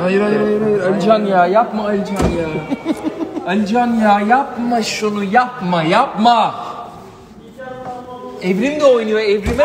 Hayır Alican ya, yapma Alican ya. Alican ya, yapma şunu, yapma. Evrim de oynuyor, Evrim'e.